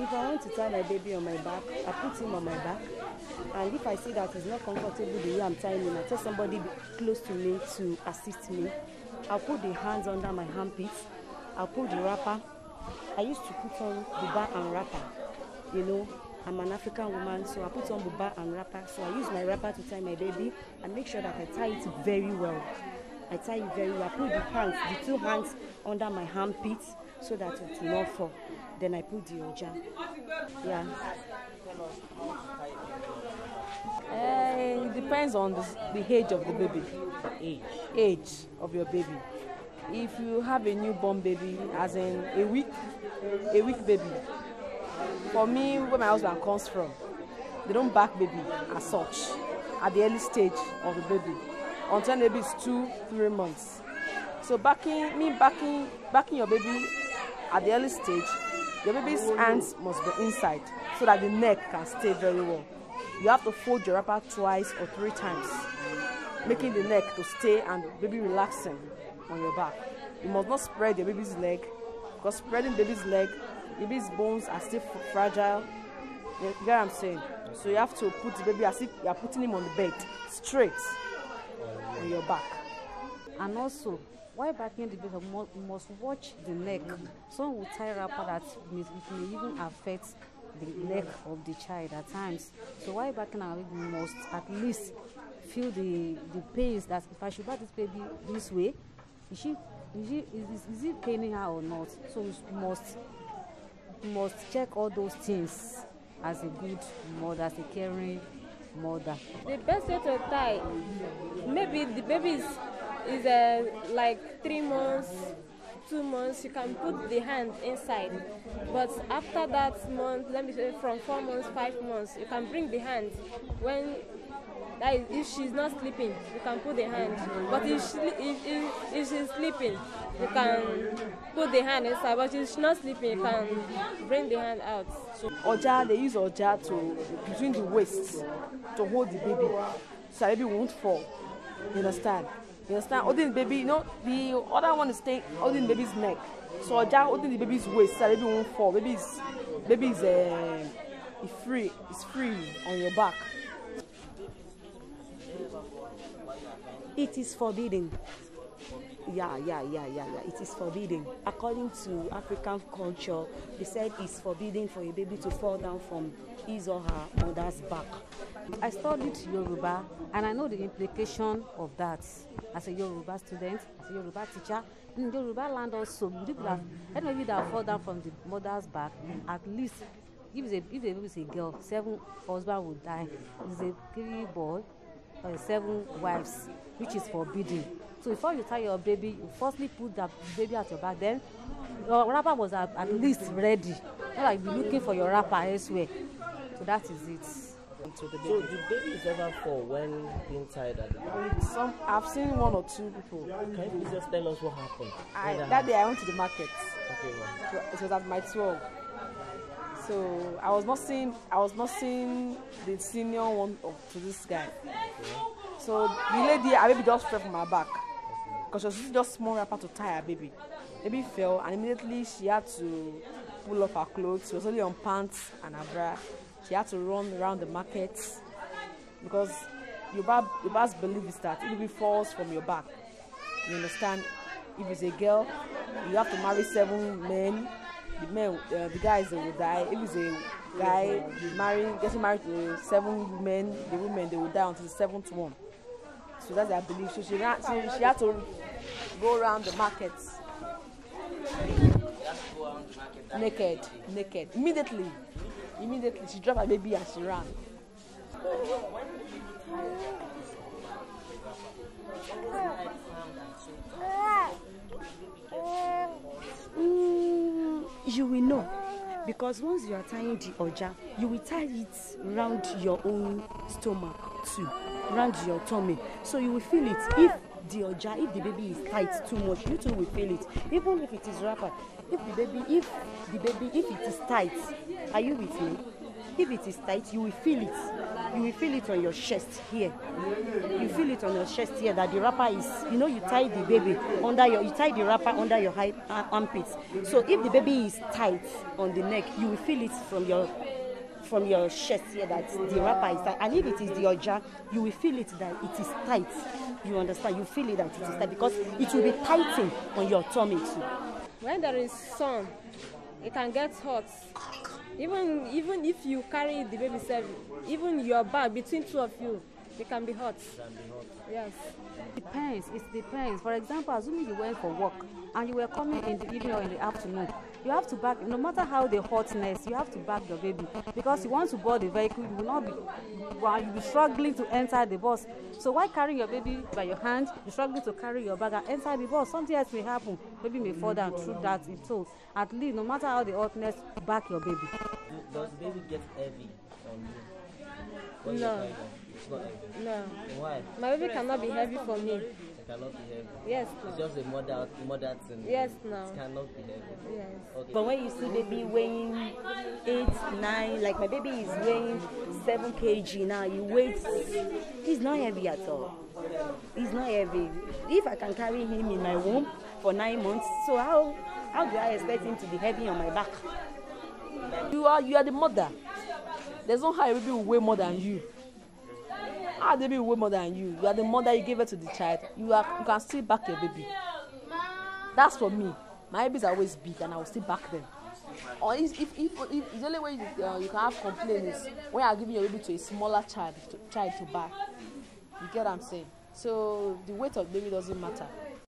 If I want to tie my baby on my back, I put him on my back. And if I see that he's not comfortable the way I'm tying him, I tell somebody close to me to assist me. I'll put the hands under my armpits. I'll put the wrapper. I used to put on buba and wrapper. You know, I'm an African woman, so I put on buba and wrapper. So I use my wrapper to tie my baby and make sure that I tie it very well. I tie it very well. I put the two hands under my armpits so that it will not fall. Then I put the oja. Yeah. It depends on the age of the baby. Age of your baby. If you have a newborn baby, as in a weak baby. For me, where my husband comes from, they don't back baby as such at the early stage of the baby. Until maybe it's 2-3 months. So backing your baby at the early stage, your baby's hands must be inside so that the neck can stay very well. You have to fold your wrapper twice or 3 times, making the neck to stay and baby relaxing on your back. You must not spread your baby's leg, because spreading baby's leg, baby's bones are still fragile. You get what I'm saying? So you have to put the baby as if you are putting him on the bed, straight on your back. And also, while backing the baby, you must watch the neck. Some will tie wrapper that may even affect the neck of the child at times. So while backing our baby, we must at least feel the pains, that if I should back this baby this way, is it paining her or not? So we must check all those things as a good mother, as a caring mother. The best way to tie, maybe the baby is like 3 months, 2 months, you can put the hand inside. But after that month, let me say from 4 months, 5 months, you can bring the hand. When that is, if she's not sleeping, you can put the hand. But if she's sleeping, you can put the hand inside. But if she's not sleeping, you can bring the hand out. So Oja, they use Oja between the waist to hold the baby, so the baby won't fall. You understand? You understand? Holding the baby, you know, the other one is holding the baby's neck. So Oja holding the baby's waist, so the baby won't fall. Baby is free on your back. It is forbidden. Yeah. It is forbidden. According to African culture, they said it's forbidden for a baby to fall down from his or her mother's back. I studied Yoruba, and I know the implication of that. As a Yoruba student, as a Yoruba teacher, in Yoruba land also, anybody that fall down from the mother's back, at least if the baby is a girl, 7 husbands will die. If it's a 3 boy, 7 wives, which is forbidden. So before you tie your baby, you firstly put that baby at your back. Then your wrapper was at least ready. Not like you're looking for your wrapper elsewhere. So that is it. So do babies ever fall when being tied at the back? I've seen 1 or 2 people. Can you please just tell us what happened? That day I went to the market. Okay, well. It was at my 12. So I was not seeing the senior one to this guy. Okay. So the lady, her baby just fell from her back, because she was using just small wrapper to tie her baby. Baby fell, and immediately she had to pull off her clothes. She was only on pants and her bra. She had to run around the market, because your best belief is that if it falls from your back, you understand. If it's a girl, you have to marry 7 men. The guys, they will die. If it's a guy, getting married to 7 women, the women, they will die until the 7th one. So that's their belief. So she had to go around the market. Naked. Immediately, she dropped her baby and she ran. You will know, because once you are tying the oja, you will tie it round your own stomach too, round your tummy. So you will feel it. If the oja, if the baby is tight too much, you too will feel it. Even if it is wrapper, if it is tight, are you with me? If it is tight, you will feel it. you will feel it on your chest here. You feel it on your chest here that the wrapper is, you know, you tie the baby under your, you tie the wrapper under your high armpits. So if the baby is tight on the neck, you will feel it from your chest here that the wrapper is tight. And if it is the Oja, you will feel it that it is tight. You understand? You feel it that it is tight because it will be tightened on your tummy too. When there is sun, it can get hot. Even if you carry the baby self, even your bag between two of you, it can be hot. Yes. It depends. For example, assuming you went for work and you were coming in the evening or in the afternoon, you have to back, no matter how the hotness, you have to back your baby because you want to board the vehicle. You will not be, well, you'll be struggling to enter the bus. So while carrying your baby by your hand, you're struggling to carry your bag and enter the bus. Something else may happen. Baby may fall down through that in tow. At least, no matter how the hotness, back your baby. Does the baby get heavy from you? No. No. Why? My baby cannot be heavy for me. It cannot be heavy. Yes. No. It's just a mother thing. Yes, no. It cannot be heavy. Yes. Okay. But when you see baby weighing 8, 9, like my baby is weighing 7 kg now. You weight, he's not heavy at all. He's not heavy. If I can carry him in my womb for 9 months, so how do I expect him to be heavy on my back? You are the mother. There's no how baby will weigh more than you. Our baby will weigh more than you. You are the mother, you gave it to the child. You can still back your baby. That's for me. My babies are always big and I will still back them. Or if the only way you can have complaints is when you are giving your baby to a smaller child to back. You get what I'm saying? So the weight of baby doesn't matter.